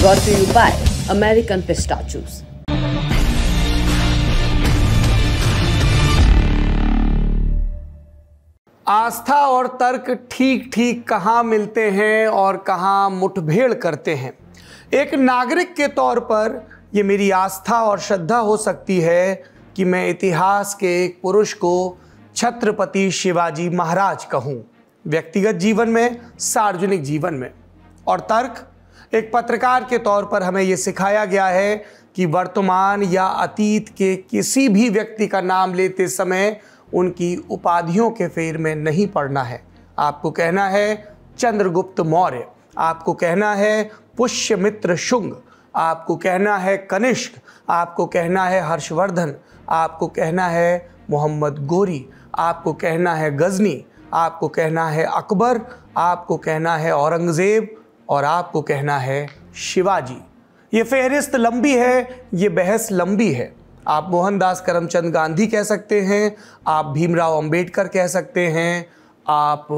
brought to you by American Pistachios. आस्था और तर्क ठीक ठीक कहाँ मिलते हैं और कहाँ मुठभेड़ करते हैं। एक नागरिक के तौर पर ये मेरी आस्था और श्रद्धा हो सकती है कि मैं इतिहास के एक पुरुष को छत्रपति शिवाजी महाराज कहूँ, व्यक्तिगत जीवन में, सार्वजनिक जीवन में। और तर्क, एक पत्रकार के तौर पर हमें ये सिखाया गया है कि वर्तमान या अतीत के किसी भी व्यक्ति का नाम लेते समय उनकी उपाधियों के फेर में नहीं पड़ना है। आपको कहना है चंद्रगुप्त मौर्य, आपको कहना है पुष्यमित्र शुंग, आपको कहना है कनिष्क, आपको कहना है हर्षवर्धन, आपको कहना है मोहम्मद गोरी, आपको कहना है गजनी, आपको कहना है अकबर, आपको कहना है औरंगजेब और आपको कहना है शिवाजी। ये फहरिस्त लंबी है, ये बहस लंबी है। आप मोहनदास करमचंद गांधी कह सकते हैं, आप भीमराव अंबेडकर कह सकते हैं, आप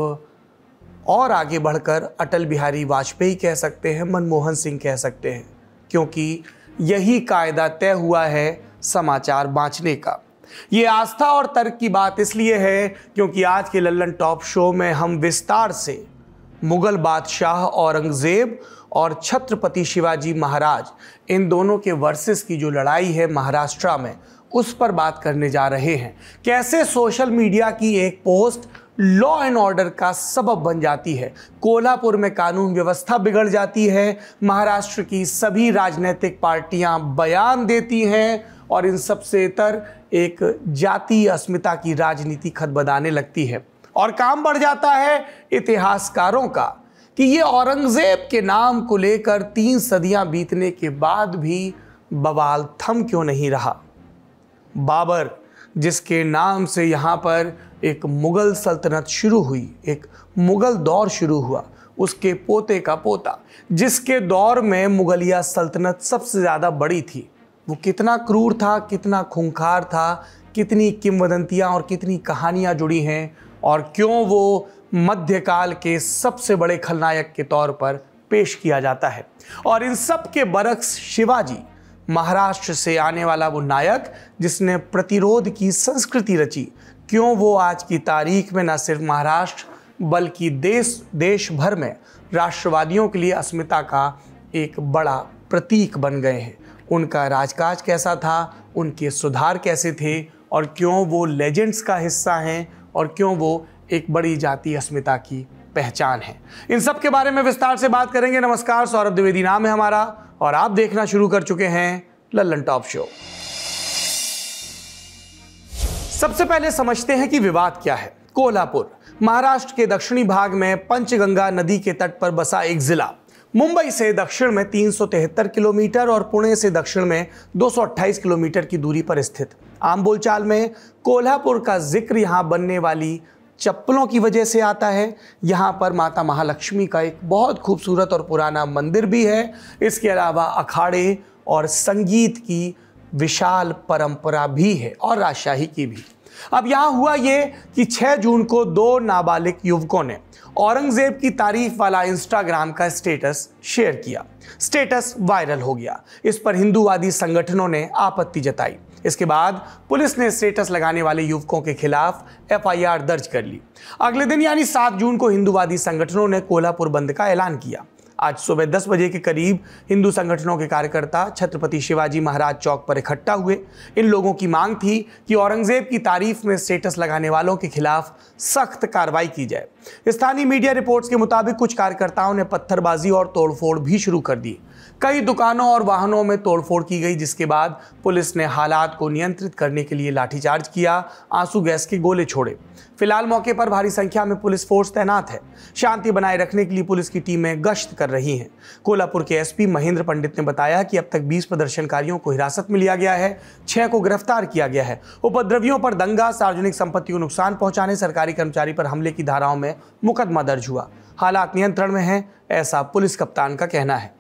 और आगे बढ़कर अटल बिहारी वाजपेयी कह सकते हैं, मनमोहन सिंह कह सकते हैं, क्योंकि यही कायदा तय हुआ है समाचार बाँचने का। ये आस्था और तर्क की बात इसलिए है क्योंकि आज के लल्लन टॉप शो में हम विस्तार से मुगल बादशाह औरंगजेब और छत्रपति शिवाजी महाराज, इन दोनों के वर्सेस की जो लड़ाई है महाराष्ट्र में, उस पर बात करने जा रहे हैं। कैसे सोशल मीडिया की एक पोस्ट लॉ एंड ऑर्डर का सबब बन जाती है, कोल्हापुर में कानून व्यवस्था बिगड़ जाती है, महाराष्ट्र की सभी राजनीतिक पार्टियां बयान देती हैं और इन सब से इतर एक जातीय अस्मिता की राजनीति खत बनाने लगती है। और काम बढ़ जाता है इतिहासकारों का कि ये औरंगजेब के नाम को लेकर 3 सदियां बीतने के बाद भी बवाल थम क्यों नहीं रहा। बाबर, जिसके नाम से यहाँ पर एक मुग़ल सल्तनत शुरू हुई, एक मुग़ल दौर शुरू हुआ, उसके पोते का पोता, जिसके दौर में मुग़लिया सल्तनत सबसे ज़्यादा बड़ी थी, वो कितना क्रूर था, कितना खूंखार था, कितनी किंवदंतियाँ और कितनी कहानियाँ जुड़ी हैं और क्यों वो मध्यकाल के सबसे बड़े खलनायक के तौर पर पेश किया जाता है। और इन सब के बरक्स शिवाजी, महाराष्ट्र से आने वाला वो नायक जिसने प्रतिरोध की संस्कृति रची, क्यों वो आज की तारीख में न सिर्फ महाराष्ट्र बल्कि देश भर में राष्ट्रवादियों के लिए अस्मिता का एक बड़ा प्रतीक बन गए हैं। उनका राजकाज कैसा था, उनके सुधार कैसे थे और क्यों वो लेजेंड्स का हिस्सा हैं और क्यों वो एक बड़ी जातीय अस्मिता की पहचान है। इन सब के बारे में विस्तार से बात करेंगे। नमस्कार, सौरभ द्विवेदी नाम है हमारा और आप देखना शुरू कर चुके हैं लल्लन टॉप शो। सबसे पहले समझते हैं कि विवाद क्या है। कोल्हापुर, महाराष्ट्र के दक्षिणी भाग में पंचगंगा नदी के तट पर बसा एक जिला, मुंबई से दक्षिण में 373 किलोमीटर और पुणे से दक्षिण में 228 किलोमीटर की दूरी पर स्थित। आम बोलचाल में कोल्हापुर का जिक्र यहाँ बनने वाली चप्पलों की वजह से आता है। यहाँ पर माता महालक्ष्मी का एक बहुत खूबसूरत और पुराना मंदिर भी है। इसके अलावा अखाड़े और संगीत की विशाल परंपरा भी है और राजशाही की भी। अब यहाँ हुआ ये कि 6 जून को 2 नाबालिग युवकों ने औरंगजेब की तारीफ वाला इंस्टाग्राम का स्टेटस शेयर किया। स्टेटस वायरल हो गया। इस पर हिंदूवादी संगठनों ने आपत्ति जताई। इसके बाद पुलिस ने स्टेटस लगाने वाले युवकों के खिलाफ एफआईआर दर्ज कर ली। अगले दिन यानी 7 जून को हिंदूवादी संगठनों ने कोल्हापुर बंद का ऐलान किया। आज सुबह 10 बजे के करीब हिंदू संगठनों के कार्यकर्ता छत्रपति शिवाजी महाराज चौक पर इकट्ठा हुए। इन लोगों की मांग थी कि औरंगजेब की तारीफ में स्टेटस लगाने वालों के खिलाफ सख्त कार्रवाई की जाए। स्थानीय मीडिया रिपोर्ट्स के मुताबिक कुछ कार्यकर्ताओं ने पत्थरबाजी और तोड़फोड़ भी शुरू कर दी। कई दुकानों और वाहनों में तोड़फोड़ की गई, जिसके बाद पुलिस ने हालात को नियंत्रित करने के लिए लाठीचार्ज किया, आंसू गैस के गोले छोड़े। फिलहाल मौके पर भारी संख्या में पुलिस फोर्स तैनात है। शांति बनाए रखने के लिए पुलिस की टीमें गश्त कर रही हैं। कोल्हापुर के एसपी महेंद्र पंडित ने बताया कि अब तक 20 प्रदर्शनकारियों को हिरासत में लिया गया है, 6 को गिरफ्तार किया गया है। उपद्रवियों पर दंगा, सार्वजनिक संपत्ति को नुकसान पहुंचाने, सरकारी कर्मचारी पर हमले की धाराओं में मुकदमा दर्ज हुआ। हालात नियंत्रण में है, ऐसा पुलिस कप्तान का कहना है।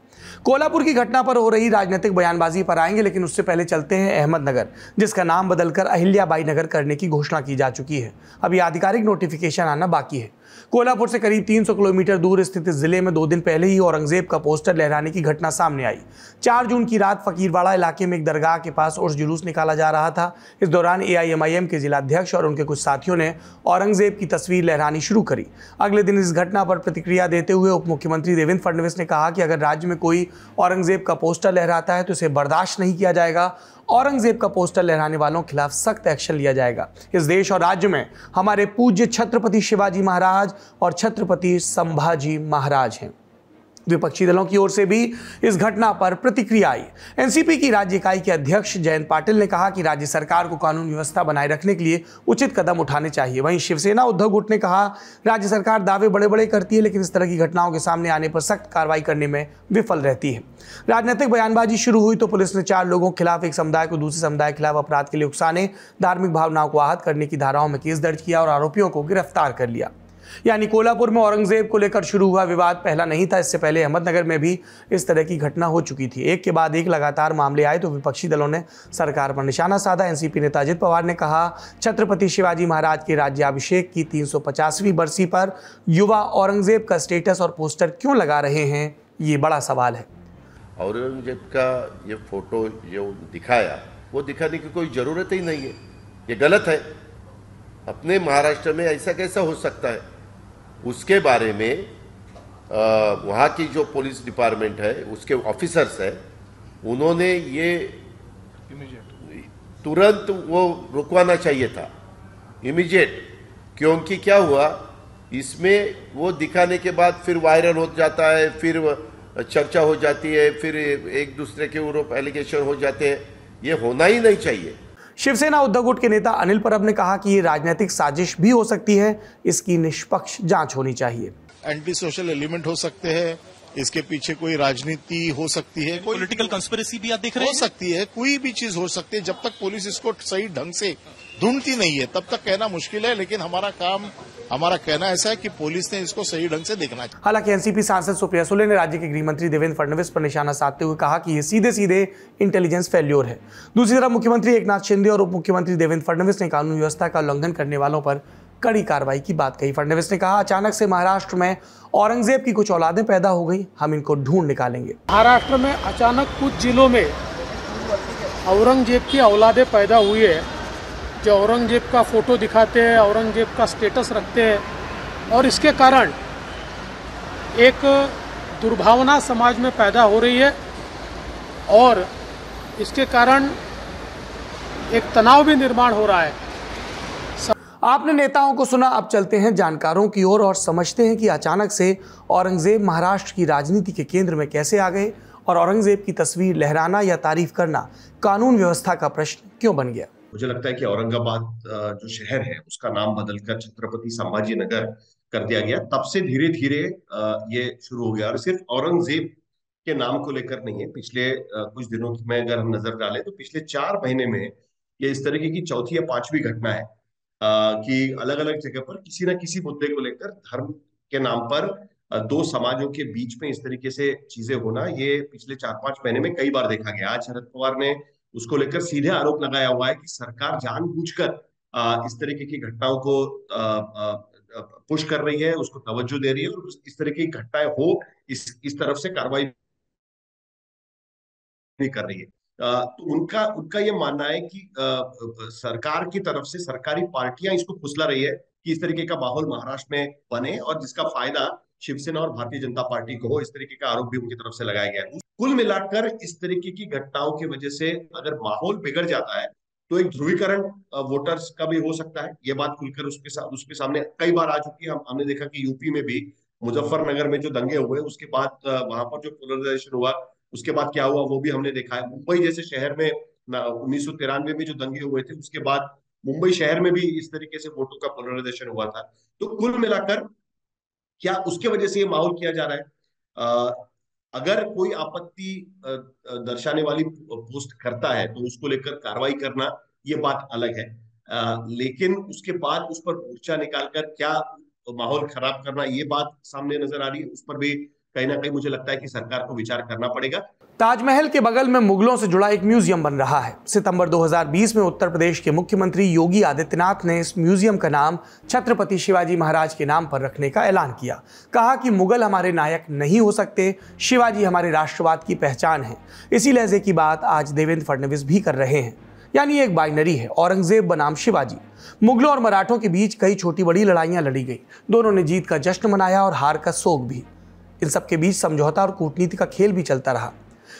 कोल्हापुर की घटना पर हो रही राजनीतिक बयानबाजी पर आएंगे, लेकिन उससे पहले चलते हैं अहमदनगर, जिसका नाम बदलकर अहिल्याबाई नगर करने की घोषणा की जा चुकी है। अभी आधिकारिक नोटिफिकेशन आना बाकी है। कोल्हापुर से करीब 300 किलोमीटर दूर स्थित इस जिले में 2 दिन पहले ही औरंगजेब का पोस्टर लहराने की घटना सामने आई। 4 जून की रात फकीरवाड़ा इलाके में एक दरगाह के पास उर्स जुलूस निकाला जा रहा था। इस दौरान एआईएमआईएम के जिलाध्यक्ष और उनके कुछ साथियों ने औरंगजेब की तस्वीर लहरानी शुरू करी। अगले दिन इस घटना पर प्रतिक्रिया देते हुए उप मुख्यमंत्री देवेंद्र फडणवीस ने कहा कि अगर राज्य में कोई औरंगजेब का पोस्टर लहराता है तो इसे बर्दाश्त नहीं किया जाएगा। औरंगजेब का पोस्टर लहराने वालों के खिलाफ सख्त एक्शन लिया जाएगा। इस देश और राज्य में हमारे पूज्य छत्रपति शिवाजी महाराज और छत्रपति संभाजी महाराज हैं। विपक्षी दलों की ओर से भी इस घटना पर प्रतिक्रिया आई। एनसीपी की राज्य इकाई के अध्यक्ष जयंत पाटिल ने कहा कि राज्य सरकार को कानून व्यवस्था बनाए रखने के लिए उचित कदम उठाने चाहिए। वहीं शिवसेना उद्धव गुट ने कहा, राज्य सरकार दावे बड़े बड़े करती है लेकिन इस तरह की घटनाओं के सामने आने पर सख्त कार्रवाई करने में विफल रहती है। राजनीतिक बयानबाजी शुरू हुई तो पुलिस ने 4 लोगों के खिलाफ एक समुदाय को दूसरे समुदाय के खिलाफ अपराध के लिए उकसाने, धार्मिक भावनाओं को आहत करने की धाराओं में केस दर्ज किया और आरोपियों को गिरफ्तार कर लिया। यानी कोल्हापुर में औरंगजेब को लेकर शुरू हुआ विवाद पहला नहीं था। इससे पहले अहमदनगर में भी इस तरह की घटना हो चुकी थी। एक के बाद एक लगातार मामले आए तो विपक्षी दलों ने सरकार पर निशाना साधा। एनसीपी नेता अजित पवार ने कहा, छत्रपति शिवाजी महाराज के राज्याभिषेक की 350वीं बरसी पर युवा औरंगजेब का स्टेटस और पोस्टर क्यों लगा रहे हैं, ये बड़ा सवाल है। औरंगजेब का ये फोटो जो दिखाया वो दिखाने की कोई जरूरत ही नहीं है, ये गलत है। अपने महाराष्ट्र में ऐसा कैसा हो सकता है? उसके बारे में वहाँ की जो पुलिस डिपार्टमेंट है उसके ऑफिसर्स हैं, उन्होंने ये तुरंत वो रुकवाना चाहिए था, इमीडिएट। क्योंकि क्या हुआ, इसमें वो दिखाने के बाद फिर वायरल हो जाता है, फिर चर्चा हो जाती है, फिर एक दूसरे के ऊपर एलिगेशन हो जाते हैं। ये होना ही नहीं चाहिए। शिवसेना उद्धव गुट के नेता अनिल परब ने कहा कि ये राजनीतिक साजिश भी हो सकती है, इसकी निष्पक्ष जांच होनी चाहिए। एंटी सोशल एलिमेंट हो सकते हैं, इसके पीछे कोई राजनीति हो सकती है, कोई पॉलिटिकल कंस्पिरेसी भी आप देख रहे हैं हो सकती है, कोई भी चीज हो सकती है। जब तक पुलिस इसको सही ढंग से ढूंढती नहीं है तब तक कहना मुश्किल है, लेकिन हमारा कहना ऐसा है कि पुलिस ने इसको सही ढंग से देखना चाहिए। हालांकि एनसीपी सांसद सुप्रिया सुले ने राज्य के गृह मंत्री देवेंद्र फडणवीस पर निशाना साधते हुए कहा कि ये सीधे सीधे इंटेलिजेंस फेल्योर है। दूसरी तरफ मुख्यमंत्री एकनाथ शिंदे और उप मुख्यमंत्री देवेंद्र फडणवीस ने कानून व्यवस्था का उल्लंघन करने वालों पर कड़ी कार्रवाई की बात कही। फडणवीस ने कहा, अचानक से महाराष्ट्र में औरंगजेब की कुछ औलादें पैदा हो गई, हम इनको ढूंढ निकालेंगे। महाराष्ट्र में अचानक कुछ जिलों में औरंगजेब की औलादें पैदा हुई है, जो औरंगजेब का फोटो दिखाते हैं, औरंगजेब का स्टेटस रखते हैं, और इसके कारण एक दुर्भावना समाज में पैदा हो रही है और इसके कारण एक तनाव भी निर्माण हो रहा है। आपने नेताओं को सुना, अब चलते हैं जानकारों की ओर और समझते हैं कि अचानक से औरंगजेब महाराष्ट्र की राजनीति के केंद्र में कैसे आ गए और औरंगजेब की तस्वीर लहराना या तारीफ करना कानून व्यवस्था का प्रश्न क्यों बन गया। मुझे लगता है कि औरंगाबाद जो शहर है उसका नाम बदलकर छत्रपति संभाजी नगर कर दिया गया, तब से धीरे धीरे ये शुरू हो गया। और सिर्फ औरंगजेब के नाम को लेकर नहीं है, पिछले कुछ दिनों में अगर हम नजर डालें तो पिछले 4 महीने में ये इस तरीके की 4वीं या 5वीं घटना है कि अलग अलग जगह पर किसी ना किसी मुद्दे को लेकर धर्म के नाम पर 2 समाजों के बीच में इस तरीके से चीजें होना, ये पिछले 4-5 महीने में कई बार देखा गया। आज शरद पवार ने उसको लेकर सीधे आरोप लगाया हुआ है कि सरकार जानबूझकर इस तरीके की घटनाओं को पुश कर रही है, उसको तवज्जो दे रही है और इस तरह की घटनाएं हो इस तरफ से कार्रवाई नहीं कर रही है। तो उनका ये मानना है कि सरकार की तरफ से सरकारी पार्टियां इसको फुसला रही है कि इस तरीके का माहौल महाराष्ट्र में बने और जिसका फायदा शिवसेना और भारतीय जनता पार्टी को हो, इस तरीके का आरोप भी उनकी तरफ से लगाया गया है। कुल मिलाकर इस तरीके की घटनाओं की वजह से अगर माहौल बिगड़ जाता है तो एक ध्रुवीकरण वोटर्स का भी हो सकता है। ये बात खुलकर उसके सामने कई बार आ चुकी है। हमने देखा कि यूपी में भी मुजफ्फरनगर में जो दंगे हुए उसके बाद वहां पर जो पोलराइजेशन हुआ उसके बाद क्या हुआ वो भी हमने देखा है। मुंबई जैसे शहर में 1993 में जो दंगे हुए थे उसके बाद मुंबई शहर में भी इस तरीके से वोटों का पोलराइजेशन हुआ था। तो कुल मिलाकर क्या उसके वजह से ये माहौल किया जा रहा है? अगर कोई आपत्ति दर्शाने वाली पोस्ट करता है तो उसको लेकर कार्रवाई करना ये बात अलग है, लेकिन उसके बाद उस पर मोर्चा निकालकर क्या माहौल खराब करना, ये बात सामने नजर आ रही है। उस पर भी कहीं ना कहीं मुझे लगता है कि सरकार को विचार करना पड़ेगा। ताजमहल के बगल में मुगलों से जुड़ा एक म्यूजियम बन रहा है। सितंबर 2020 में उत्तर प्रदेश के मुख्यमंत्री योगी आदित्यनाथ ने इस म्यूजियम का नाम छत्रपति शिवाजी महाराज के नाम पर रखने का ऐलान किया। कहा कि मुगल हमारे नायक नहीं हो सकते, शिवाजी हमारे राष्ट्रवाद की पहचान है। इसी लहजे की बात आज देवेंद्र फडणवीस भी कर रहे हैं। यानी एक बाइनरी है, औरंगजेब बनाम शिवाजी। मुगलों और मराठों के बीच कई छोटी बड़ी लड़ाइयां लड़ी गई। दोनों ने जीत का जश्न मनाया और हार का शोक भी। इन सब के बीच समझौता और कूटनीति का खेल भी चलता रहा।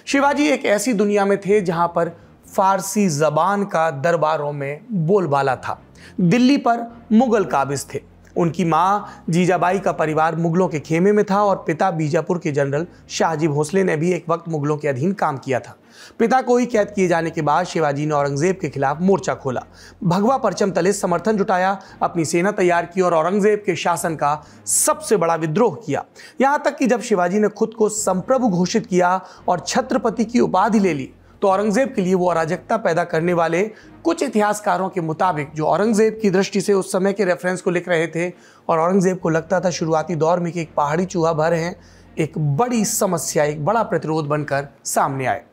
शिवाजी एक ऐसी दुनिया में थे जहां पर फारसी जबान का दरबारों में बोलबाला था। दिल्ली पर मुगल काबिज थे। उनकी माँ जीजाबाई का परिवार मुगलों के खेमे में था और पिता बीजापुर के जनरल शाहजी भोसले ने भी एक वक्त मुगलों के अधीन काम किया था। पिता को ही कैद किए जाने के बाद शिवाजी ने औरंगजेब के खिलाफ मोर्चा खोला, भगवा परचम तले समर्थन जुटाया, अपनी सेना तैयार की और औरंगजेब के शासन का सबसे बड़ा विद्रोह किया। यहाँ तक कि जब शिवाजी ने खुद को संप्रभु घोषित किया और छत्रपति की उपाधि ले ली तो औरंगजेब के लिए वो अराजकता पैदा करने वाले कुछ इतिहासकारों के मुताबिक, जो औरंगजेब की दृष्टि से उस समय के रेफरेंस को लिख रहे थे और औरंगजेब को लगता था शुरुआती दौर में कि एक पहाड़ी चूहा भर हैं, एक बड़ी समस्या, एक बड़ा प्रतिरोध बनकर सामने आए।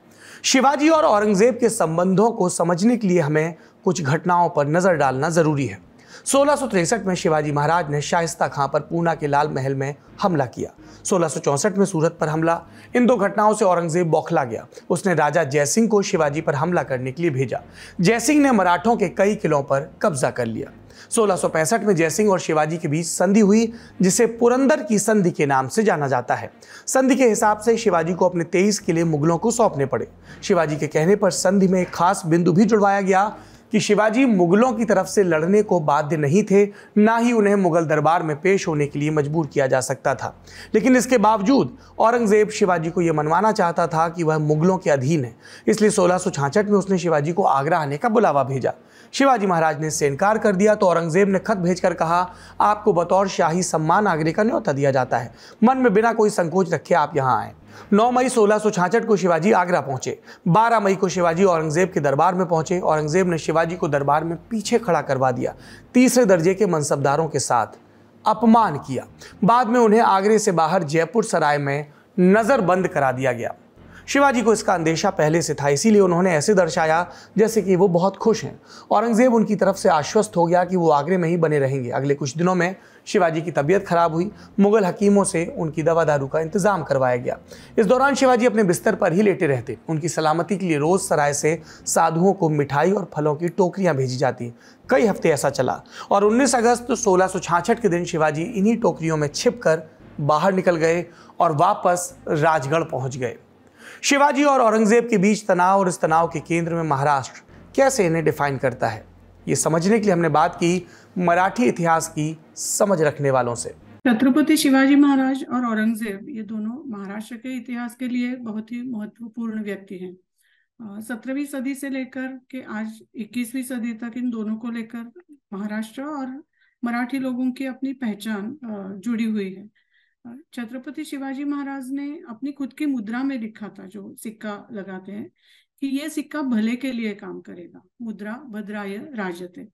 शिवाजी और औरंगजेब के संबंधों को समझने के लिए हमें कुछ घटनाओं पर नज़र डालना ज़रूरी है। 1663 में शिवाजी महाराज ने शाइस्ता खां पर पूना के लाल महल में हमला किया। 1664 में सूरत पर हमला। इन दो घटनाओं से औरंगजेब बौखला गया। उसने राजा जयसिंह को शिवाजी पर हमला करने के लिए भेजा। जयसिंह ने मराठों के कई किलों पर कब्जा कर लिया। 1665 में जयसिंह और शिवाजी के बीच संधि हुई, जिसे पुरंदर की संधि के नाम से जाना जाता है। संधि के हिसाब से शिवाजी को अपने 23 किले मुगलों को सौंपने पड़े। शिवाजी के कहने पर संधि में एक खास बिंदु भी जुड़वाया गया कि शिवाजी मुगलों की तरफ से लड़ने को बाध्य नहीं थे, ना ही उन्हें मुगल दरबार में पेश होने के लिए मजबूर किया जा सकता था। लेकिन इसके बावजूद औरंगजेब शिवाजी को यह मनवाना चाहता था कि वह मुगलों के अधीन है। इसलिए 1666 में उसने शिवाजी को आगरा आने का बुलावा भेजा। शिवाजी महाराज ने इससे इनकार कर दिया तो औरंगजेब ने खत भेजकर कहा, आपको बतौर शाही सम्मान आगरे का न्योता दिया जाता है, मन में बिना कोई संकोच रखे आप यहाँ आएँ। 9 मई 1666 को शिवाजी आगरा पहुंचे। 12 मई को शिवाजी औरंगजेब के दरबार में पहुंचे। औरंगजेब ने शिवाजी को दरबार में पीछे खड़ा करवा दिया, तीसरे दर्जे के मनसबदारों के साथ अपमान किया। बाद में उन्हें आगरे से बाहर जयपुर सराय में नज़रबंद करा दिया गया। शिवाजी को इसका अंदेशा पहले से था, इसीलिए उन्होंने ऐसे दर्शाया जैसे कि वो बहुत खुश हैं। औरंगजेब उनकी तरफ से आश्वस्त हो गया कि वो आगरे में ही बने रहेंगे। अगले कुछ दिनों में शिवाजी की तबीयत खराब हुई। मुगल हकीमों से उनकी दवा दारू का इंतजाम करवाया गया। इस दौरान शिवाजी अपने बिस्तर पर ही लेटे रहते। उनकी सलामती के लिए रोज़ सराय से साधुओं को मिठाई और फलों की टोकरियां भेजी जाती। कई हफ्ते ऐसा चला और 19 अगस्त 1666 के दिन शिवाजी इन्हीं टोकरियों में छिप कर बाहर निकल गए और वापस राजगढ़ पहुँच गए। शिवाजी और औरंगजेब के बीच तनाव और इस तनाव के केंद्र में महाराष्ट्र कैसे इन्हें डिफाइन करता है, ये समझने के लिए हमने बात की मराठी इतिहास की समझ रखने वालों से। छत्रपति शिवाजी महाराज और औरंगजेब ये दोनों महाराष्ट्र के इतिहास के लिए बहुत ही महत्वपूर्ण व्यक्ति हैं। 17वीं सदी से लेकर के आज 21वीं सदी तक इन दोनों को लेकर महाराष्ट्र और मराठी लोगों की अपनी पहचान जुड़ी हुई है। छत्रपति शिवाजी महाराज ने अपनी खुद की मुद्रा में लिखा था, जो सिक्का लगाते हैं, कि ये सिक्का भले के लिए काम करेगा, मुद्रा भद्राय राजते।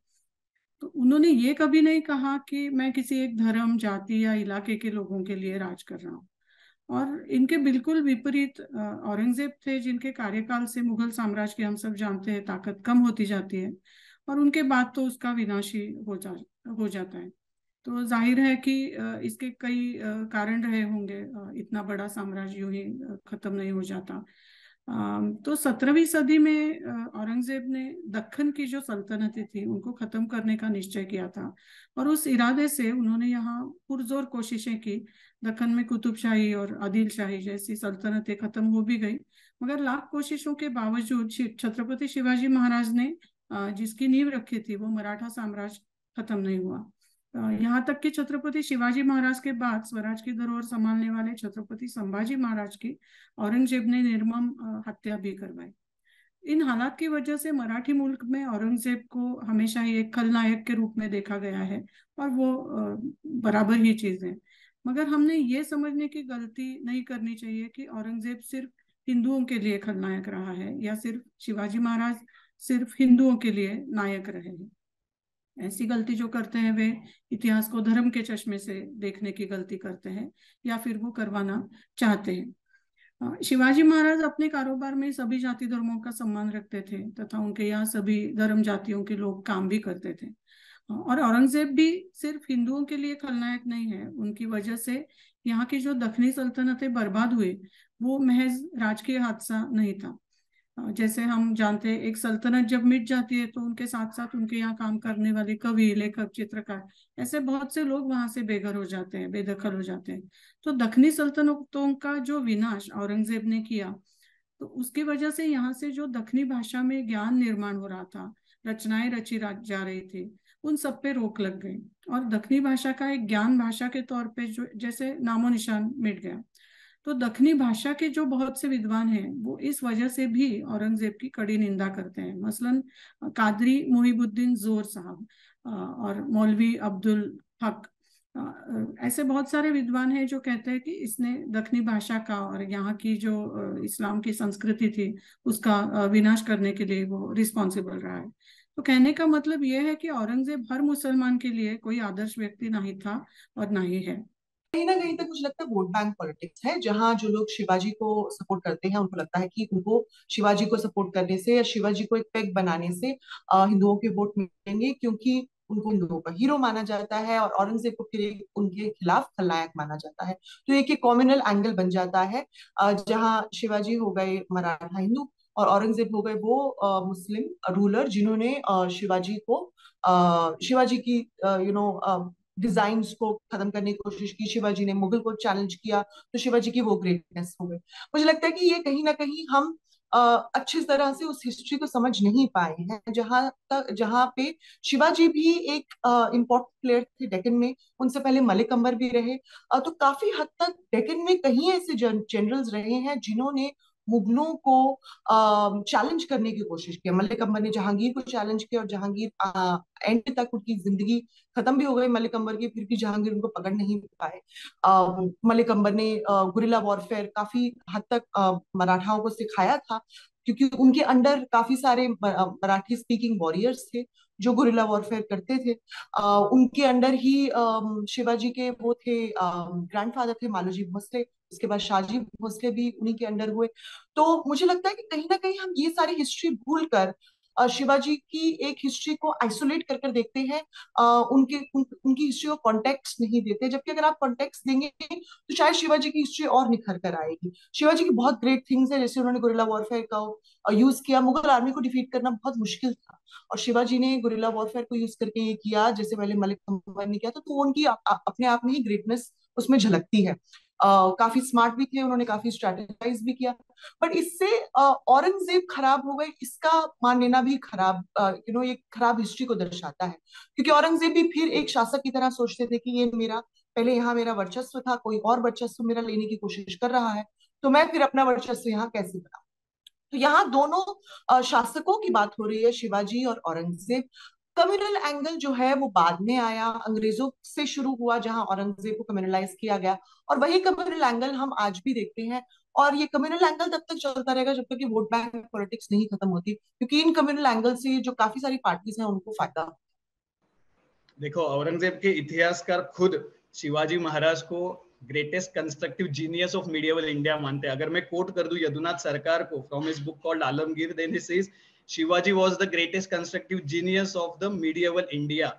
तो उन्होंने ये कभी नहीं कहा कि मैं किसी एक धर्म, जाति या इलाके के लोगों के लिए राज कर रहा हूँ। और इनके बिल्कुल विपरीत औरंगजेब थे, जिनके कार्यकाल से मुगल साम्राज्य की हम सब जानते हैं ताकत कम होती जाती है और उनके बाद तो उसका विनाशी हो जाता है। तो जाहिर है कि इसके कई कारण रहे होंगे, इतना बड़ा साम्राज्य यूं ही खत्म नहीं हो जाता। तो 17वीं सदी में औरंगजेब ने दक्कन की जो सल्तनतें थी उनको खत्म करने का निश्चय किया था और उस इरादे से उन्होंने यहाँ पुरजोर कोशिशें की। दक्कन में कुतुबशाही और आदिलशाही जैसी सल्तनतें खत्म हो भी गई, मगर लाख कोशिशों के बावजूद छत्रपति शिवाजी महाराज ने जिसकी नींव रखी थी वो मराठा साम्राज्य खत्म नहीं हुआ। यहाँ तक कि छत्रपति शिवाजी महाराज के बाद स्वराज की धरोहर संभालने वाले छत्रपति संभाजी महाराज की औरंगजेब ने निर्मम हत्या भी करवाई। इन हालात की वजह से मराठी मुल्क में औरंगजेब को हमेशा ही एक खलनायक के रूप में देखा गया है और वो बराबर ही चीज़ है। मगर हमने ये समझने की गलती नहीं करनी चाहिए कि औरंगजेब सिर्फ हिंदुओं के लिए खलनायक रहा है या सिर्फ शिवाजी महाराज सिर्फ हिंदुओं के लिए नायक रहे हैं। ऐसी गलती जो करते हैं वे इतिहास को धर्म के चश्मे से देखने की गलती करते हैं या फिर वो करवाना चाहते हैं। शिवाजी महाराज अपने कारोबार में सभी जाति धर्मों का सम्मान रखते थे तथा उनके यहाँ सभी धर्म जातियों के लोग काम भी करते थे। और औरंगजेब भी सिर्फ हिंदुओं के लिए खलनायक नहीं है, उनकी वजह से यहाँ की जो दक्षिणी सल्तनतें बर्बाद हुए वो महज राजकीय हादसा नहीं था। जैसे हम जानते हैं एक सल्तनत जब मिट जाती है तो उनके साथ साथ उनके यहाँ काम करने वाले कवि, लेखक, चित्रकार ऐसे बहुत से लोग वहां से बेघर हो जाते हैं, बेदखल हो जाते हैं। तो दक्षिणी सल्तनतों का जो विनाश औरंगजेब ने किया तो उसकी वजह से यहाँ से जो दक्षिणी भाषा में ज्ञान निर्माण हो रहा था, रचनाएं रची जा रही थी, उन सब पे रोक लग गई और दक्षिणी भाषा का एक ज्ञान भाषा के तौर पे जो जैसे नामो निशान मिट गया। तो दक्षिणी भाषा के जो बहुत से विद्वान हैं वो इस वजह से भी औरंगजेब की कड़ी निंदा करते हैं। मसलन कादरी मोहिबुद्दीन जोर साहब और मौलवी अब्दुल हक, ऐसे बहुत सारे विद्वान हैं जो कहते हैं कि इसने दक्षिणी भाषा का और यहाँ की जो इस्लाम की संस्कृति थी उसका विनाश करने के लिए वो रिस्पॉन्सिबल रहा है। तो कहने का मतलब यह है कि औरंगजेब हर मुसलमान के लिए कोई आदर्श व्यक्ति नहीं था और ना ही है। कहीं ना कहीं तक मुझे लगता है वोट बैंक पॉलिटिक्स है, जहां जो लोग शिवाजी को सपोर्ट करते हैं उनको लगता है कि उनको शिवाजी को सपोर्ट करने से या शिवाजी को एक पैक बनाने से हिंदुओं के वोट मिलेंगे, क्योंकि उनको हिंदुओं का हीरो माना जाता है और औरंगजेब को फिर उनके खिलाफ खलनायक माना जाता है। तो एक कॉम्युनल एंगल बन जाता है, जहाँ शिवाजी हो गए मराठा हिंदू और औरंगजेब हो गए वो मुस्लिम रूलर जिन्होंने शिवाजी को शिवाजी की डिजाइन्स को खत्म करने की कोशिश की। शिवाजी ने मुगल को चैलेंज किया तो शिवाजी की वो ग्रेटनेस हो गई। मुझे लगता है कि ये कहीं ना कहीं हम अच्छी तरह से उस हिस्ट्री को समझ नहीं पाए हैं जहाँ पे शिवाजी भी एक इम्पोर्टेंट प्लेयर थे डेक्कन में, उनसे पहले मलिक अंबर भी रहे। तो काफी हद तक डेक्कन में कहीं ऐसे जनरल्स रहे हैं जिन्होंने मुगलों को चैलेंज करने की कोशिश किया। मलिक अंबर ने जहांगीर को चैलेंज किया और जहांगीर एंड तक उनकी जिंदगी खत्म भी हो गई मलिक अंबर की, फिर भी जहांगीर उनको पकड़ नहीं पाए। मलिक अंबर ने गुरिल्ला वॉरफेयर काफी हद तक मराठाओं को सिखाया था, क्योंकि उनके अंडर काफी सारे मराठी स्पीकिंग वॉरियर्स थे जो गुरिल्ला वॉरफेयर करते थे। उनके अंडर ही शिवाजी के वो थे ग्रैंडफादर थे मालोजी भोसले, उसके बाद शाहजी भोसले भी उन्हीं के अंडर हुए। तो मुझे लगता है कि कहीं ना कहीं हम ये सारी हिस्ट्री भूल कर शिवाजी की एक हिस्ट्री को आइसोलेट कर देखते हैं, उनकी हिस्ट्री को कॉन्टेक्स्ट नहीं देते। जबकि अगर आप कॉन्टेक्स्ट देंगे तो शायद शिवाजी की हिस्ट्री और निखर कर आएगी। शिवाजी की बहुत ग्रेट थिंग्स है, जैसे उन्होंने गुरिल्ला वॉरफेयर का यूज किया। मुगल आर्मी को डिफीट करना बहुत मुश्किल था और शिवाजी ने गुरिल्ला वॉरफेयर को यूज करके ये किया, जैसे पहले मलिक अंबर ने किया था। तो उनकी अपने आप में ही ग्रेटनेस उसमें झलकती है। काफी स्मार्ट भी थे, उन्होंने काफी स्ट्रेटेजाइज भी किया, बट इससे औरंगजेब खराब हो गए इसका मान लेना भी खराब ये खराब हिस्ट्री को दर्शाता है, क्योंकि औरंगजेब भी फिर एक शासक की तरह सोचते थे कि ये मेरा पहले यहाँ मेरा वर्चस्व था, कोई और वर्चस्व मेरा लेने की कोशिश कर रहा है तो मैं फिर अपना वर्चस्व यहाँ कैसे बनाऊं। तो यहाँ दोनों शासकों की बात हो रही है, शिवाजी और औरंगजेब। कम्युनल एंगल जो है वो बाद में आया, अंग्रेजों से शुरू हुआ जहां औरंगजेब को कम्युनलाइज किया गया, और वही कम्युनल एंगल हम आज भी देखते हैं। और ये कम्युनल एंगल तब तक चलता रहेगा जब तक कि वोट बैंक पॉलिटिक्स नहीं खत्म होती, क्योंकि इन कम्युनल एंगल से जो काफी सारी पार्टीज हैं उनको फायदा। देखो, औरंगजेब के इतिहासकार खुद शिवाजी महाराज को greatest constructive genius of medieval India मानते हैं। अगर मैं कोट कर दूं यदुनाथ सरकार को from his book called Alamgir, then he says Shivaji was the greatest constructive genius of the medieval India,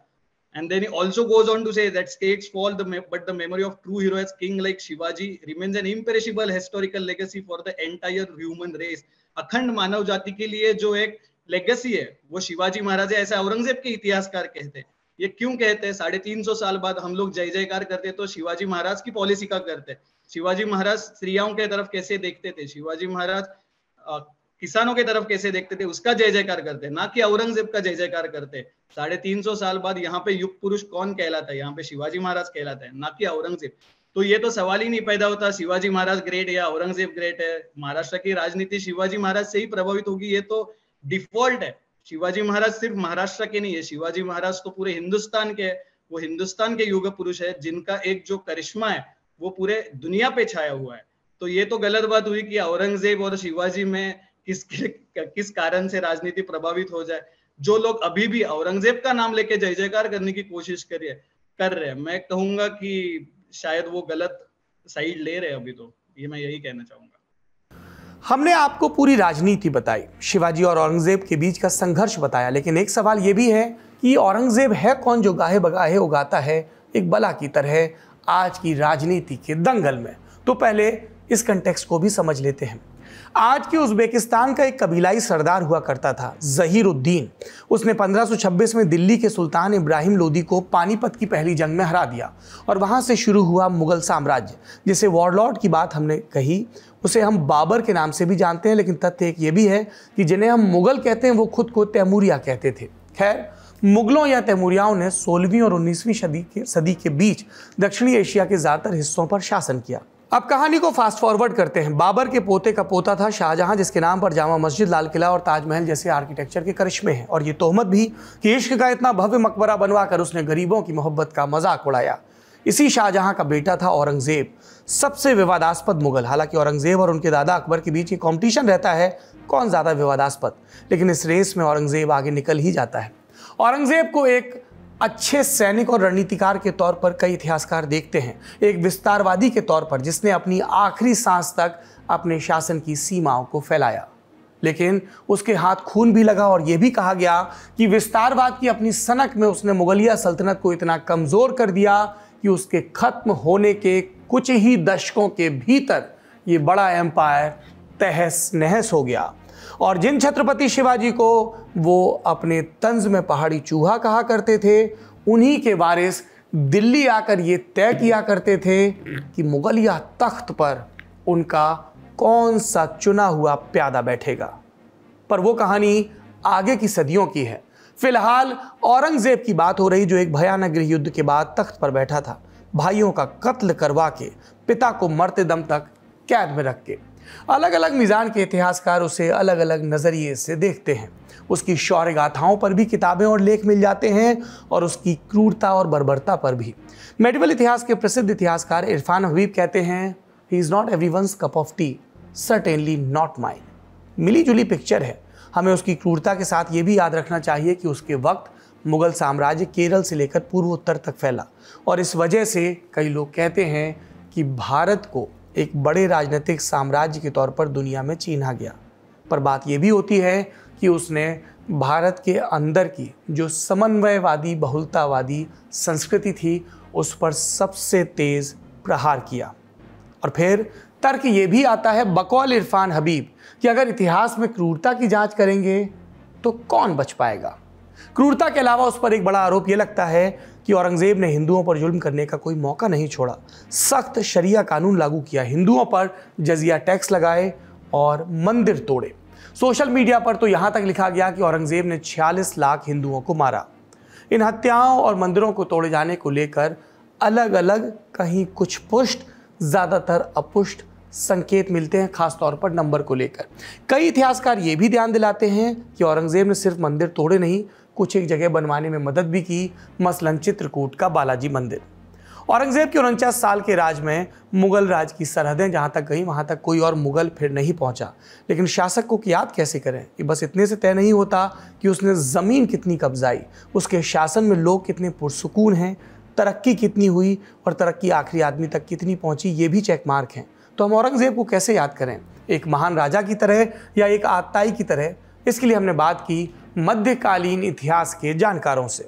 and then he also goes on to say that states fall, but the memory of true hero as king like Shivaji remains an imperishable historical legacy for the entire human race. अखंड मानव जाति के लिए जो एक legacy है वो शिवाजी महाराज है, ऐसा औरंगजेब के इतिहासकार कहते हैं। ये क्यों कहते हैं? 350 साल बाद हम लोग जय जयकार करते तो शिवाजी महाराज की पॉलिसी का करते हैं। शिवाजी महाराज स्त्रियों के तरफ कैसे देखते थे, शिवाजी महाराज किसानों के तरफ कैसे देखते थे, उसका जय जयकार करते, ना कि औरंगजेब का जय जयकार करते। 350 साल बाद यहाँ पे युग पुरुष कौन कहलाता है? यहाँ पे शिवाजी महाराज कहलाता है, ना कि औरंगजेब। तो ये तो सवाल ही नहीं पैदा होता शिवाजी महाराज ग्रेट या औरंगजेब ग्रेट है। महाराष्ट्र की राजनीति शिवाजी महाराज से ही प्रभावित होगी, ये तो डिफॉल्ट है। शिवाजी महाराज सिर्फ महाराष्ट्र के नहीं है, शिवाजी महाराज तो पूरे हिंदुस्तान के है। वो हिंदुस्तान के युग पुरुष है जिनका एक जो करिश्मा है वो पूरे दुनिया पे छाया हुआ है। तो ये तो गलत बात हुई कि औरंगजेब और शिवाजी में किस कारण से राजनीति प्रभावित हो जाए। जो लोग अभी भी औरंगजेब का नाम लेके जय जयकार करने की कोशिश कर रहे हैं, मैं कहूंगा कि शायद वो गलत साइड ले रहे हैं अभी तो, ये मैं यही कहना चाहूंगा। हमने आपको पूरी राजनीति बताई, शिवाजी और औरंगजेब के बीच का संघर्ष बताया, लेकिन एक सवाल ये भी है कि औरंगजेब है कौन जो गाहे बगाहे उगाता है एक बला की तरह आज की राजनीति के दंगल में। तो पहले इस कंटेक्स्ट को भी समझ लेते हैं। आज के उज़्बेकिस्तान का एक कबीलाई सरदार हुआ करता था ज़हीरुद्दीन। उसने 1526 में दिल्ली के सुल्तान इब्राहिम लोदी को पानीपत की पहली जंग में हरा दिया और वहाँ से शुरू हुआ मुग़ल साम्राज्य, जिसे वॉरलॉर्ड की बात हमने कही, उसे हम बाबर के नाम से भी जानते हैं। लेकिन तथ्य एक ये भी है कि जिन्हें हम मुग़ल कहते हैं वो खुद को तैमूरिया कहते थे। खैर, मुग़लों या तैमूरियाओं ने 16वीं और 19वीं सदी के बीच दक्षिणी एशिया के ज़्यादातर हिस्सों पर शासन किया। अब कहानी को फास्ट फॉरवर्ड करते हैं। बाबर के पोते का पोता था शाहजहां, जिसके नाम पर जामा मस्जिद, लाल किला और ताजमहल जैसे आर्किटेक्चर के करिश्मे हैं, और ये तोहमत भी कि इश्क का इतना भव्य मकबरा बनवाकर उसने गरीबों की मोहब्बत का मजाक उड़ाया। इसी शाहजहां का बेटा था औरंगजेब, सबसे विवादास्पद मुगल। हालांकि औरंगजेब और उनके दादा अकबर के बीच ये कॉम्पिटिशन रहता है कौन ज़्यादा विवादास्पद, लेकिन इस रेस में औरंगजेब आगे निकल ही जाता है। औरंगजेब को एक अच्छे सैनिक और रणनीतिकार के तौर पर कई इतिहासकार देखते हैं, एक विस्तारवादी के तौर पर जिसने अपनी आखिरी सांस तक अपने शासन की सीमाओं को फैलाया। लेकिन उसके हाथ खून भी लगा और यह भी कहा गया कि विस्तारवाद की अपनी सनक में उसने मुगलिया सल्तनत को इतना कमज़ोर कर दिया कि उसके खत्म होने के कुछ ही दशकों के भीतर ये बड़ा एम्पायर तहस नहस हो गया। और जिन छत्रपति शिवाजी को वो अपने तंज में पहाड़ी चूहा कहा करते थे, उन्हीं के वारिस दिल्ली आकर ये तय किया करते थे कि मुगलिया तख्त पर उनका कौन सा चुना हुआ प्यादा बैठेगा। पर वो कहानी आगे की सदियों की है। फिलहाल औरंगजेब की बात हो रही, जो एक भयानक गृह युद्ध के बाद तख्त पर बैठा था, भाइयों का कत्ल करवा के, पिता को मरते दम तक कैद में रख के। अलग अलग मिजान के इतिहासकार उसे अलग अलग नज़रिए से देखते हैं। उसकी शौर्य गाथाओं पर भी किताबें और लेख मिल जाते हैं, और उसकी क्रूरता और बर्बरता पर भी। मेडिवल इतिहास के प्रसिद्ध इतिहासकार इरफान हबीब कहते हैं, he is not everyone's cup of tea, certainly not mine. मिली जुली पिक्चर है। हमें उसकी क्रूरता के साथ ये भी याद रखना चाहिए कि उसके वक्त मुग़ल साम्राज्य केरल से लेकर पूर्वोत्तर तक फैला, और इस वजह से कई लोग कहते हैं कि भारत को एक बड़े राजनीतिक साम्राज्य के तौर पर दुनिया में चीना गया। पर बात यह भी होती है कि उसने भारत के अंदर की जो समन्वयवादी बहुलतावादी संस्कृति थी उस पर सबसे तेज़ प्रहार किया। और फिर तर्क ये भी आता है, बकौल इरफान हबीब, कि अगर इतिहास में क्रूरता की जांच करेंगे तो कौन बच पाएगा। क्रूरता के अलावा उस पर एक बड़ा आरोप ये लगता है कि औरंगजेब ने हिंदुओं पर जुल्म करने का कोई मौका नहीं छोड़ा, सख्त शरिया कानून लागू किया, हिंदुओं पर जजिया टैक्स लगाए और मंदिर तोड़े। सोशल मीडिया पर तो यहाँ तक लिखा गया कि औरंगजेब ने 46 लाख हिंदुओं को मारा। इन हत्याओं और मंदिरों को तोड़े जाने को लेकर अलग अलग, कहीं कुछ पुष्ट, ज़्यादातर अपुष्ट संकेत मिलते हैं, खासतौर पर नंबर को लेकर। कई इतिहासकार ये भी ध्यान दिलाते हैं कि औरंगजेब ने सिर्फ मंदिर तोड़े नहीं, कुछ एक जगह बनवाने में मदद भी की, मसलन चित्रकूट का बालाजी मंदिर। औरंगजेब के 49 साल के राज में मुगल राज की सरहदें जहाँ तक गई वहाँ तक कोई और मुगल फिर नहीं पहुँचा। लेकिन शासक को याद कैसे करें, कि बस इतने से तय नहीं होता कि उसने ज़मीन कितनी कब्जाई, उसके शासन में लोग कितने पुरसुकून हैं, तरक्की कितनी हुई और तरक्की आखिरी आदमी तक कितनी पहुँची, ये भी चेक मार्क हैं। तो हम औरंगजेब को कैसे याद करें, एक महान राजा की तरह या एक आतताई की तरह? इसके लिए हमने बात की मध्यकालीन इतिहास के जानकारों से।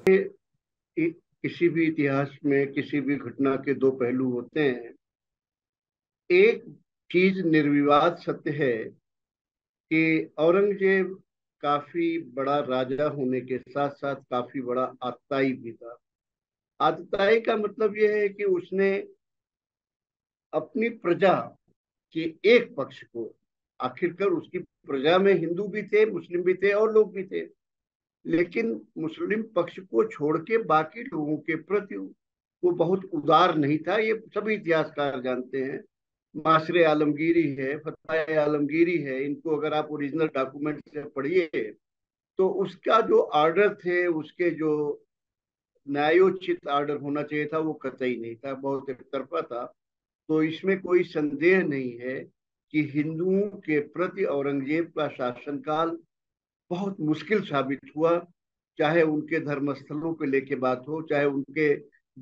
किसी भी इतिहास में किसी भी घटना के दो पहलू होते हैं। एक चीज निर्विवाद सत्य है कि औरंगजेब काफी बड़ा राजा होने के साथ साथ काफी बड़ा आतताई भी था। आतताई का मतलब यह है कि उसने अपनी प्रजा के एक पक्ष को, आखिरकार उसकी प्रजा में हिंदू भी थे, मुस्लिम भी थे और लोग भी थे, लेकिन मुस्लिम पक्ष को छोड़ के बाकी लोगों के प्रति वो बहुत उदार नहीं था। ये सभी इतिहासकार जानते हैं। मासरे आलमगीरी है, फतह आलमगीरी है, इनको अगर आप ओरिजिनल डॉक्यूमेंट से पढ़िए तो उसका जो ऑर्डर थे, उसके जो न्यायोचित ऑर्डर होना चाहिए था वो कतई नहीं था, बहुत एक तरफा था। तो इसमें कोई संदेह नहीं है कि हिंदुओं के प्रति औरंगजेब का शासनकाल बहुत मुश्किल साबित हुआ, चाहे उनके धर्मस्थलों को लेके बात हो, चाहे उनके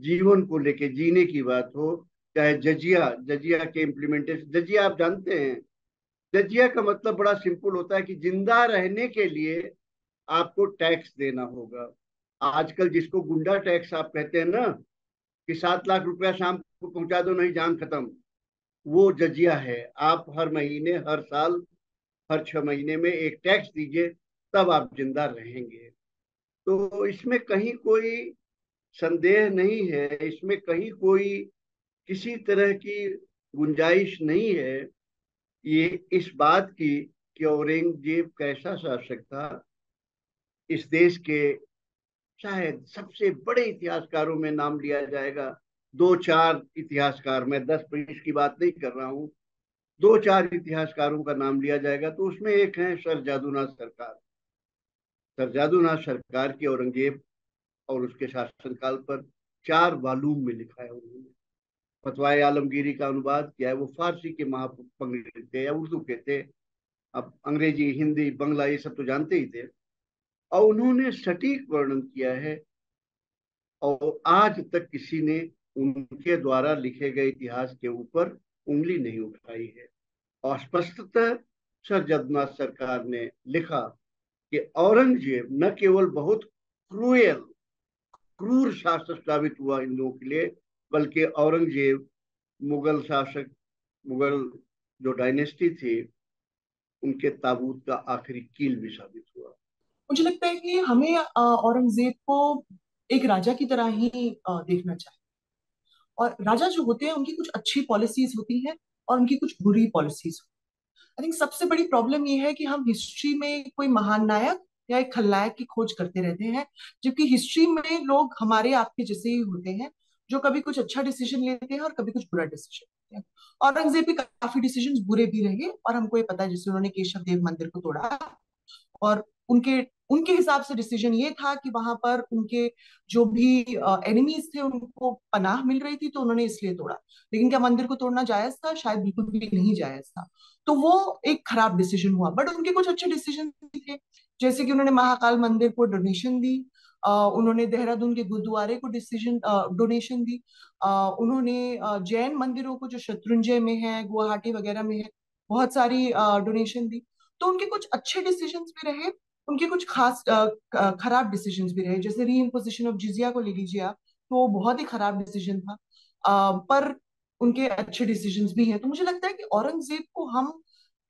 जीवन को लेके जीने की बात हो, चाहे जजिया के इम्प्लीमेंटेशन। जजिया आप जानते हैं, जजिया का मतलब बड़ा सिंपल होता है कि जिंदा रहने के लिए आपको टैक्स देना होगा। आजकल जिसको गुंडा टैक्स आप कहते हैं ना, कि 7 लाख रुपया शाम को पहुंचा दो नहीं जान खत्म, वो जजिया है। आप हर महीने, हर साल, हर 6 महीने में एक टैक्स दीजिए, तब आप जिंदा रहेंगे। तो इसमें कहीं कोई संदेह नहीं है, इसमें कहीं कोई किसी तरह की गुंजाइश नहीं है ये इस बात की कि औरंगजेब कैसा शासक था। इस देश के शायद सबसे बड़े इतिहासकारों में नाम लिया जाएगा, 2-4 इतिहासकार, मैं 10-20 की बात नहीं कर रहा हूँ, 2-4 इतिहासकारों का नाम लिया जाएगा तो उसमें एक है सर यदुनाथ सरकार। सर यदुनाथ सरकार की औरंगजेब और उसके शासनकाल पर 4 वॉल्यूम में लिखा है उन्होंने। फतवाए आलमगीरी का अनुवाद किया है, वो फारसी के महापंडित थे या उर्दू के थे, अब अंग्रेजी, हिंदी, बंगला ये सब तो जानते ही थे, और उन्होंने सटीक वर्णन किया है और आज तक किसी ने उनके द्वारा लिखे गए इतिहास के ऊपर उंगली नहीं उठाई है। और स्पष्टतः सर यदुनाथ सरकार ने लिखा कि औरंगजेब न केवल बहुत क्रूर शासक साबित हुआ हिंदुओं के लिए, बल्कि औरंगजेब मुगल शासक, मुगल जो डायनेस्टी थी, उनके ताबूत का आखिरी कील भी साबित हुआ। मुझे लगता है कि हमें औरंगजेब को एक राजा की तरह ही देखना चाहिए, और राजा जो होते हैं उनकी कुछ अच्छी पॉलिसीज होती हैं और उनकी कुछ बुरी पॉलिसीज होती हैं। आई थिंक सबसे बड़ी प्रॉब्लम ये है कि हम हिस्ट्री में कोई महान नायक या एक खलनायक की खोज करते रहते हैं, जबकि हिस्ट्री में लोग हमारे आपके जैसे ही होते हैं जो कभी कुछ अच्छा डिसीजन लेते हैं और कभी कुछ बुरा डिसीजन लेते हैं। औरंगजेब के काफी डिसीजन बुरे भी रहे और हमको ये पता है, जैसे उन्होंने केशव देव मंदिर को तोड़ा और उनके हिसाब से डिसीजन ये था कि वहां पर उनके जो भी एनिमीज थे उनको पनाह मिल रही थी, तो उन्होंने इसलिए तोड़ा। लेकिन क्या मंदिर को तोड़ना जायज था? शायद बिल्कुल भी नहीं जायज था। तो वो एक खराब डिसीजन हुआ, बट उनके कुछ अच्छे डिसीजन थे, जैसे कि उन्होंने महाकाल मंदिर को डोनेशन दी, उन्होंने देहरादून के गुरुद्वारे को डोनेशन दी, उन्होंने जैन मंदिरों को जो शत्रुंजय में है, गुवाहाटी वगैरह में है, बहुत सारी डोनेशन दी। तो उनके कुछ अच्छे डिसीजंस भी रहे, उनके कुछ खास खराब डिसीजंस भी रहे, जैसे री इम्पोजिशन ऑफ जिजिया को ले लीजिए आप, तो वो बहुत ही खराब डिसीजन था, पर उनके अच्छे डिसीजंस भी हैं। तो मुझे लगता है कि औरंगजेब को हम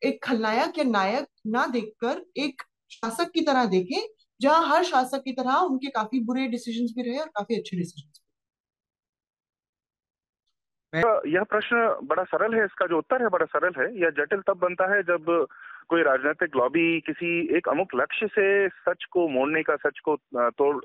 एक खलनायक या नायक ना देखकर एक शासक की तरह देखें, जहां हर शासक की तरह उनके काफी बुरे डिसीजंस भी रहे और काफी अच्छे डिसीजंस। यह प्रश्न बड़ा सरल है, इसका जो उत्तर है बड़ा सरल है। यह जटिल तब बनता है जब कोई राजनीतिक लॉबी किसी एक अमुक लक्ष्य से सच को मोड़ने का, सच को तोड़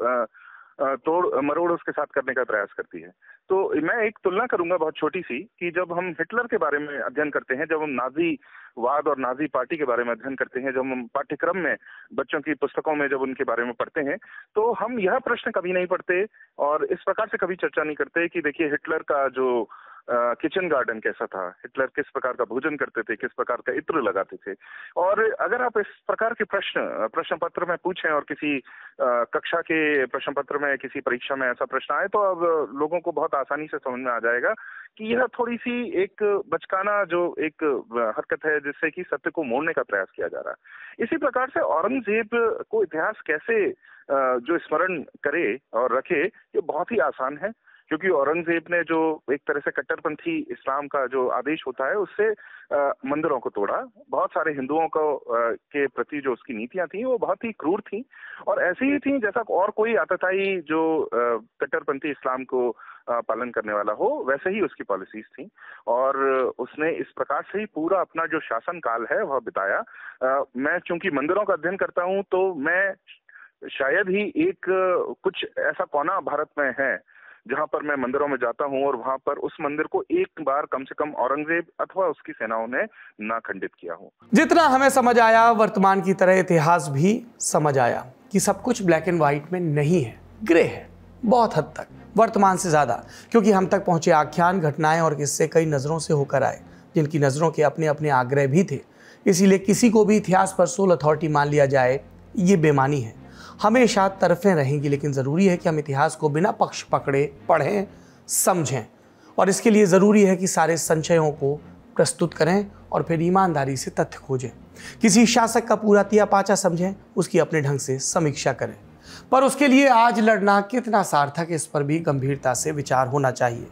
मरोड़ उसके साथ करने का प्रयास करती है। तो मैं एक तुलना करूंगा बहुत छोटी सी, कि जब हम हिटलर के बारे में अध्ययन करते हैं, जब हम नाजीवाद और नाजी पार्टी के बारे में अध्ययन करते हैं, जब हम पाठ्यक्रम में बच्चों की पुस्तकों में जब उनके बारे में पढ़ते हैं, तो हम यह प्रश्न कभी नहीं पढ़ते और इस प्रकार से कभी चर्चा नहीं करते कि देखिए हिटलर का जो किचन गार्डन कैसा था, हिटलर किस प्रकार का भोजन करते थे, किस प्रकार का इत्र लगाते थे। और अगर आप इस प्रकार के प्रश्न पत्र में पूछें और किसी कक्षा के प्रश्न पत्र में, किसी परीक्षा में ऐसा प्रश्न आए, तो अब लोगों को बहुत आसानी से समझ में आ जाएगा कि यह थोड़ी सी एक बचकाना जो एक हरकत है जिससे कि सत्य को मोड़ने का प्रयास किया जा रहा है। इसी प्रकार से औरंगजेब को इतिहास कैसे जो स्मरण करे और रखे, ये बहुत ही आसान है, क्योंकि औरंगजेब ने जो एक तरह से कट्टरपंथी इस्लाम का जो आदेश होता है उससे मंदिरों को तोड़ा, बहुत सारे हिंदुओं को के प्रति जो उसकी नीतियां थी वो बहुत ही क्रूर थी और ऐसी ही थी जैसा और कोई आतताई जो कट्टरपंथी इस्लाम को पालन करने वाला हो, वैसे ही उसकी पॉलिसीज थी। और उसने इस प्रकार से ही पूरा अपना जो शासन काल है वह बिताया। मैं चूंकि मंदिरों का अध्ययन करता हूँ, तो मैं शायद ही एक कुछ ऐसा कोना भारत में है जहां पर मैं मंदिरों में जाता हूं और वहां पर उस मंदिर को एक बार कम से कम औरंगजेब अथवा उसकी सेनाओं ने ना खंडित किया हो। जितना हमें समझ आया, वर्तमान की तरह इतिहास भी समझ आया कि सब कुछ ब्लैक एंड व्हाइट में नहीं है, ग्रे है बहुत हद तक, वर्तमान से ज्यादा, क्योंकि हम तक पहुंचे आख्यान, घटनाएं और किस्से कई नजरों से होकर आए, जिनकी नजरों के अपने अपने आग्रह भी थे। इसीलिए किसी को भी इतिहास पर सोल अथॉरिटी मान लिया जाए, ये बेमानी है। हमेशा तरफें रहेंगी, लेकिन ज़रूरी है कि हम इतिहास को बिना पक्ष पकड़े पढ़ें, समझें, और इसके लिए ज़रूरी है कि सारे संशयों को प्रस्तुत करें और फिर ईमानदारी से तथ्य खोजें। किसी शासक का पूरा तिया पाचा समझें, उसकी अपने ढंग से समीक्षा करें, पर उसके लिए आज लड़ना कितना सार्थक है इस पर भी गंभीरता से विचार होना चाहिए।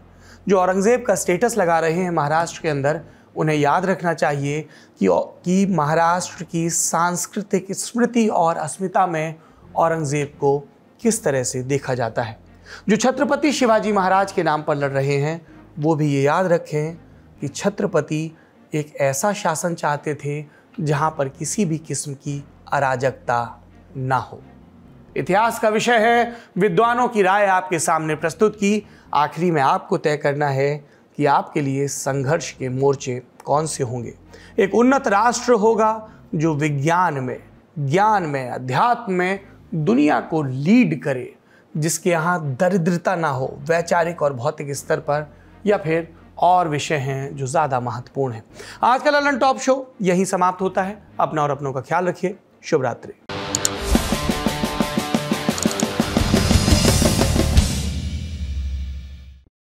जो औरंगजेब का स्टेटस लगा रहे हैं महाराष्ट्र के अंदर, उन्हें याद रखना चाहिए कि महाराष्ट्र की सांस्कृतिक स्मृति और अस्मिता में औरंगजेब को किस तरह से देखा जाता है। जो छत्रपति शिवाजी महाराज के नाम पर लड़ रहे हैं वो भी ये याद रखें कि छत्रपति एक ऐसा शासन चाहते थे जहाँ पर किसी भी किस्म की अराजकता ना हो। इतिहास का विषय है, विद्वानों की राय आपके सामने प्रस्तुत की। आखिरी में आपको तय करना है कि आपके लिए संघर्ष के मोर्चे कौन से होंगे। एक उन्नत राष्ट्र होगा जो विज्ञान में, ज्ञान में, अध्यात्म में दुनिया को लीड करे, जिसके यहाँ दरिद्रता ना हो वैचारिक और भौतिक स्तर पर, या फिर और विषय हैं जो ज़्यादा महत्वपूर्ण हैं। आज का ललन टॉप शो यहीं समाप्त होता है। अपना और अपनों का ख्याल रखिए। शुभ रात्रि।